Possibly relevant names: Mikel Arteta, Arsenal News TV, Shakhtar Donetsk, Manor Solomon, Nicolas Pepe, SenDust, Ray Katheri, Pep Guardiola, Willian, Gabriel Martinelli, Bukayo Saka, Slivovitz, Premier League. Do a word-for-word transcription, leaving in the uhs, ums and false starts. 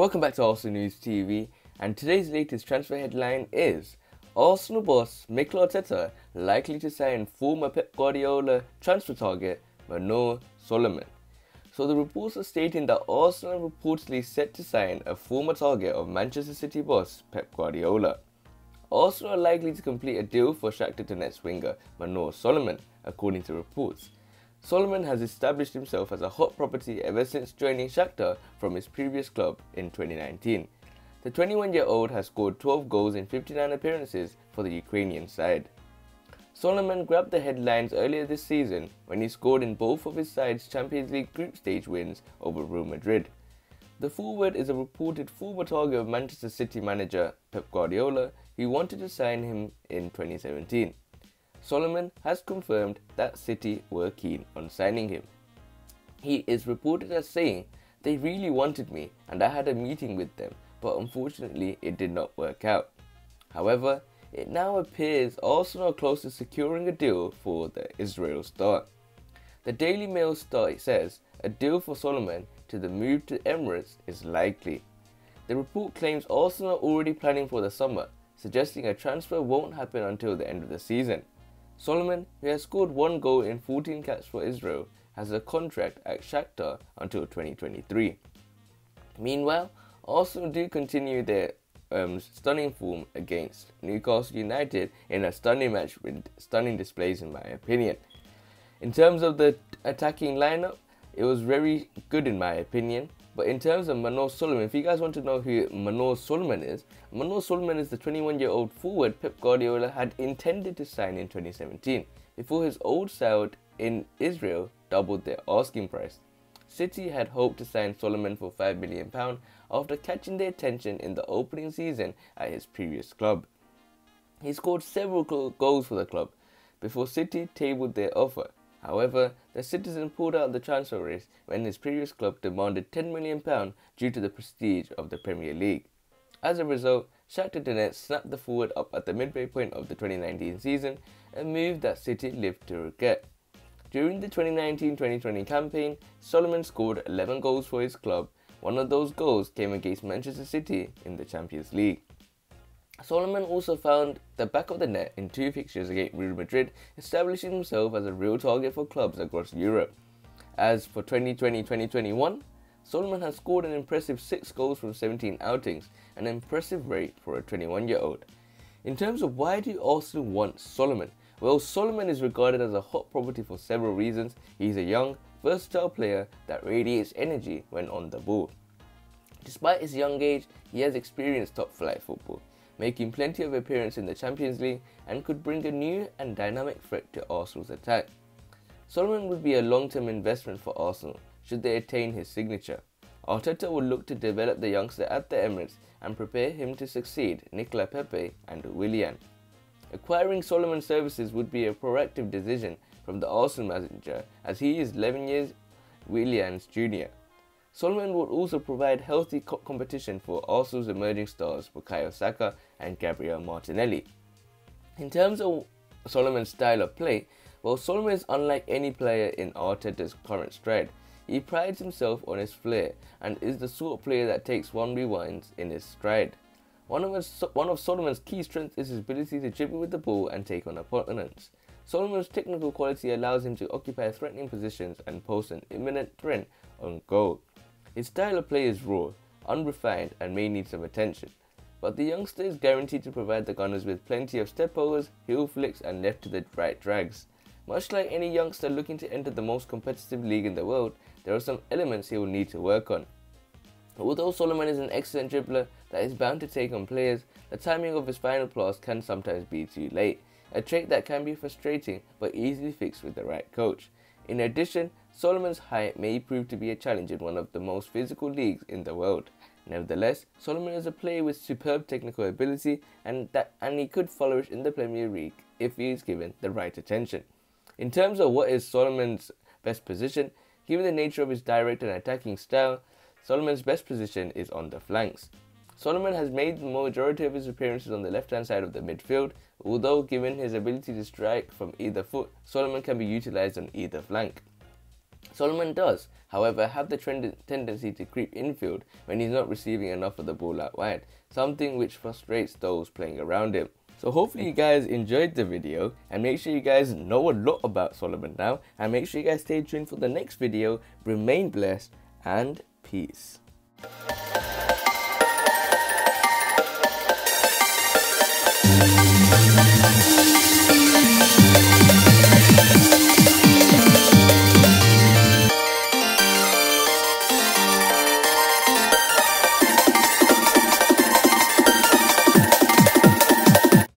welcome back to Arsenal News T V, and today's latest transfer headline is Arsenal boss Mikel Arteta likely to sign former Pep Guardiola transfer target Manor Solomon. So the reports are stating that Arsenal are reportedly set to sign a former target of Manchester City boss Pep Guardiola. Arsenal are likely to complete a deal for Shakhtar Donetsk winger Manor Solomon, according to reports. Solomon has established himself as a hot property ever since joining Shakhtar from his previous club in twenty nineteen. The twenty-one-year-old has scored twelve goals in fifty-nine appearances for the Ukrainian side. Solomon grabbed the headlines earlier this season when he scored in both of his side's Champions League group stage wins over Real Madrid. The forward is a reported former target of Manchester City manager Pep Guardiola, who wanted to sign him in twenty seventeen. Solomon has confirmed that City were keen on signing him. He is reported as saying, "They really wanted me and I had a meeting with them, but unfortunately it did not work out." However, it now appears Arsenal are close to securing a deal for the Israel star. The Daily Mail star says a deal for Solomon to the move to Emirates is likely. The report claims Arsenal are already planning for the summer, suggesting a transfer won't happen until the end of the season. Solomon, who has scored one goal in fourteen caps for Israel, has a contract at Shakhtar until twenty twenty-three. Meanwhile, Arsenal do continue their um, stunning form against Newcastle United in a stunning match with stunning displays, in my opinion. In terms of the attacking lineup, it was very good in my opinion. But in terms of Manor Solomon, if you guys want to know who Manor Solomon is, Manor Solomon is the twenty-one-year-old forward Pep Guardiola had intended to sign in twenty seventeen, before his old side in Israel doubled their asking price. City had hoped to sign Solomon for five million pounds after catching their attention in the opening season at his previous club. He scored several goals for the club before City tabled their offer. However, the citizen pulled out the transfer race when his previous club demanded ten million pounds due to the prestige of the Premier League. As a result, Shakhtar Donetsk snapped the forward up at the midway point of the twenty nineteen season, a move that City lived to regret. During the twenty nineteen twenty twenty campaign, Solomon scored eleven goals for his club. One of those goals came against Manchester City in the Champions League. Solomon also found the back of the net in two fixtures against Real Madrid, establishing himself as a real target for clubs across Europe. As for twenty twenty twenty twenty-one, Solomon has scored an impressive six goals from seventeen outings, an impressive rate for a twenty-one-year-old. In terms of why do Arsenal want Solomon? Well, Solomon is regarded as a hot property for several reasons. He's a young, versatile player that radiates energy when on the ball. Despite his young age, he has experienced top-flight football, making plenty of appearances in the Champions League, and could bring a new and dynamic threat to Arsenal's attack. Solomon would be a long-term investment for Arsenal should they attain his signature. Arteta will look to develop the youngster at the Emirates and prepare him to succeed Nicolas Pepe and Willian. Acquiring Solomon's services would be a proactive decision from the Arsenal manager, as he is eleven years Willian's junior. Solomon will also provide healthy co competition for Arsenal's emerging stars Bukayo Saka and Gabriel Martinelli. In terms of Solomon's style of play, well, Solomon is unlike any player in Arteta's current stride. He prides himself on his flair and is the sort of player that takes one rewinds in his stride. One of, his, one of Solomon's key strengths is his ability to dribble with the ball and take on opponents. Solomon's technical quality allows him to occupy threatening positions and pose an imminent threat on goal. His style of play is raw, unrefined, and may need some attention, but the youngster is guaranteed to provide the Gunners with plenty of step-overs, heel flicks, and left-to-the-right drags. Much like any youngster looking to enter the most competitive league in the world, there are some elements he will need to work on. Although Solomon is an excellent dribbler that is bound to take on players, the timing of his final pass can sometimes be too late, a trait that can be frustrating but easily fixed with the right coach. In addition, Solomon's height may prove to be a challenge in one of the most physical leagues in the world. Nevertheless, Solomon is a player with superb technical ability, and that and he could flourish in the Premier League if he is given the right attention. In terms of what is Solomon's best position, given the nature of his direct and attacking style, Solomon's best position is on the flanks. Solomon has made the majority of his appearances on the left-hand side of the midfield, although given his ability to strike from either foot, Solomon can be utilised on either flank. Solomon does, however, have the trend tendency to creep infield when he's not receiving enough of the ball out wide, something which frustrates those playing around him. So hopefully you guys enjoyed the video, and make sure you guys know a lot about Solomon now, and make sure you guys stay tuned for the next video. Remain blessed and peace.